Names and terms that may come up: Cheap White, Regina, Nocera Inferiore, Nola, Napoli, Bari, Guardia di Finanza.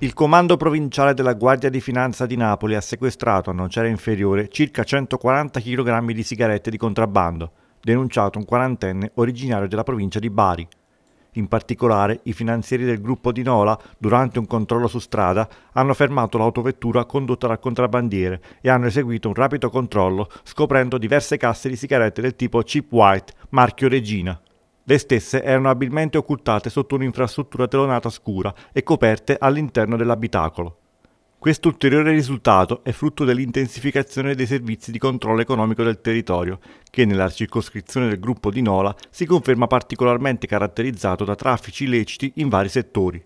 Il comando provinciale della Guardia di Finanza di Napoli ha sequestrato a Nocera Inferiore circa 140 kg di sigarette di contrabbando, denunciato un quarantenne originario della provincia di Bari. In particolare, i finanzieri del gruppo di Nola, durante un controllo su strada, hanno fermato l'autovettura condotta dal contrabbandiere e hanno eseguito un rapido controllo, scoprendo diverse casse di sigarette del tipo Cheap White, marchio Regina. Le stesse erano abilmente occultate sotto un'infrastruttura telonata scura e coperte all'interno dell'abitacolo. Quest'ulteriore risultato è frutto dell'intensificazione dei servizi di controllo economico del territorio, che nella circoscrizione del gruppo di Nola si conferma particolarmente caratterizzato da traffici illeciti in vari settori.